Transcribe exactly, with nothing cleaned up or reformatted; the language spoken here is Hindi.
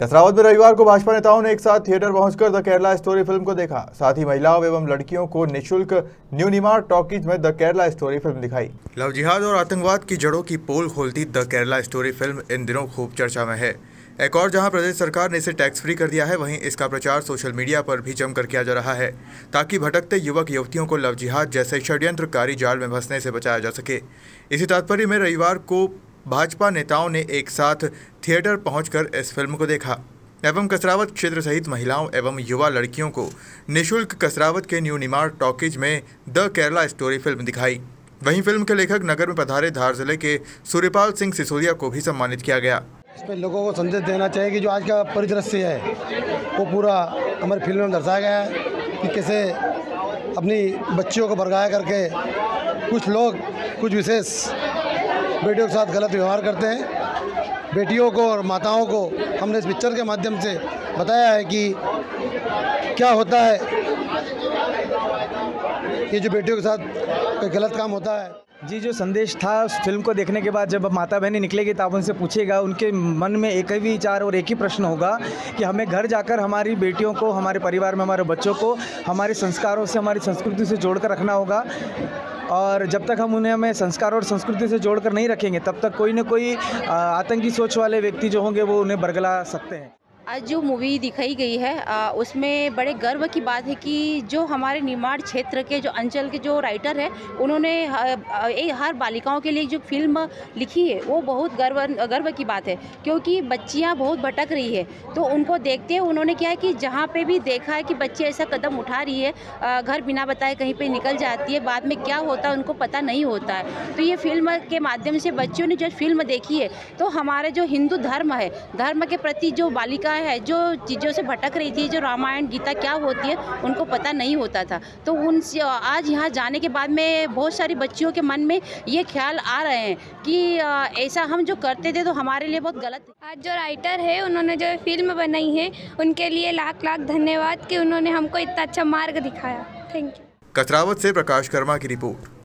कसरावद में रविवार को भाजपा नेताओं ने एक साथ थिएटर पहुंचकर द केरला स्टोरी फिल्म को देखा। साथ ही महिलाओं एवं लड़कियों को निःशुल्क न्यू निमार टॉकीज में द केरला स्टोरी फिल्म दिखाई। लव जिहाद और आतंकवाद की जड़ों की पोल खोलती द केरला स्टोरी फिल्म इन दिनों खूब चर्चा में है। एक और जहां प्रदेश सरकार ने इसे टैक्स फ्री कर दिया है, वहीं इसका प्रचार सोशल मीडिया पर भी जमकर किया जा रहा है ताकि भटकते युवक युवतियों को लव जिहाद जैसे षड्यंत्रकारी जाल में फंसने से बचाया जा सके। इसी तात्पर्य में रविवार को भाजपा नेताओं ने एक साथ थिएटर पहुंचकर इस फिल्म को देखा एवं कसरावद क्षेत्र सहित महिलाओं एवं युवा लड़कियों को निःशुल्क कसरावद के न्यू निमार टॉकीज में द केरला स्टोरी फिल्म दिखाई। वहीं फिल्म के लेखक नगर में पधारे धार जिले के सूर्यपाल सिंह सिसोदिया को भी सम्मानित किया गया। इस पर लोगों को संदेश देना चाहिए कि जो आज का परिदृश्य है वो पूरा हमारी फिल्म में दर्शाया गया है कि कैसे अपनी बच्चियों को भड़काया करके कुछ लोग कुछ विशेष बेटियों के साथ गलत व्यवहार करते हैं। बेटियों को और माताओं को हमने इस पिक्चर के माध्यम से बताया है कि क्या होता है ये जो बेटियों के साथ कोई गलत काम होता है। जी, जो संदेश था उस फिल्म को देखने के बाद जब माता बहनें निकलेगी तो आप उनसे पूछेगा, उनके मन में एक ही विचार और एक ही प्रश्न होगा कि हमें घर जाकर हमारी बेटियों को, हमारे परिवार में हमारे बच्चों को हमारे संस्कारों से, हमारी संस्कृति से जोड़कर रखना होगा। और जब तक हम उन्हें हमें संस्कार और संस्कृति से जोड़कर नहीं रखेंगे तब तक कोई ना कोई आतंकी सोच वाले व्यक्ति जो होंगे वो उन्हें बरगला सकते हैं। आज जो मूवी दिखाई गई है आ, उसमें बड़े गर्व की बात है कि जो हमारे निमाड़ क्षेत्र के जो अंचल के जो राइटर हैं उन्होंने हर, हर बालिकाओं के लिए जो फिल्म लिखी है वो बहुत गर्व गर्व की बात है, क्योंकि बच्चियां बहुत भटक रही है। तो उनको देखते हैं उन्होंने क्या है कि जहां पे भी देखा है कि बच्ची ऐसा कदम उठा रही है, आ, घर बिना बताए कहीं पर निकल जाती है, बाद में क्या होता है उनको पता नहीं होता है। तो ये फिल्म के माध्यम से बच्चियों ने जो फिल्म देखी है तो हमारे जो हिंदू धर्म है, धर्म के प्रति जो बालिका है जो चीज़ों से भटक रही थी, जो रामायण गीता क्या होती है उनको पता नहीं होता था, तो उन आज यहाँ जाने के बाद में बहुत सारी बच्चियों के मन में ये ख्याल आ रहे हैं कि ऐसा हम जो करते थे तो हमारे लिए बहुत गलत है। आज जो राइटर है उन्होंने जो फिल्म बनाई है उनके लिए लाख लाख धन्यवाद कि उन्होंने हमको इतना अच्छा मार्ग दिखाया। Thank you. कसरावद से प्रकाश कर्मा की रिपोर्ट।